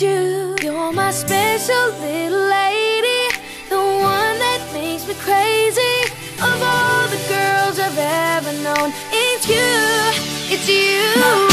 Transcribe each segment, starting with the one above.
without you. You're my special little lady, the one that makes me crazy. Of all the girls I've ever known, it's you, it's you.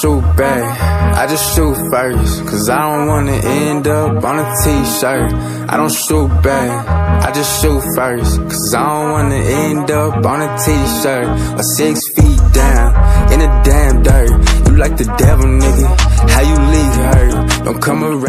Shoot back, I just shoot first, cause I don't wanna end up on a t-shirt. I don't shoot back, I just shoot first, cause I don't wanna end up on a t-shirt. Or 6 feet down, in the damn dirt. You like the devil, nigga, how you leave her? Don't come around.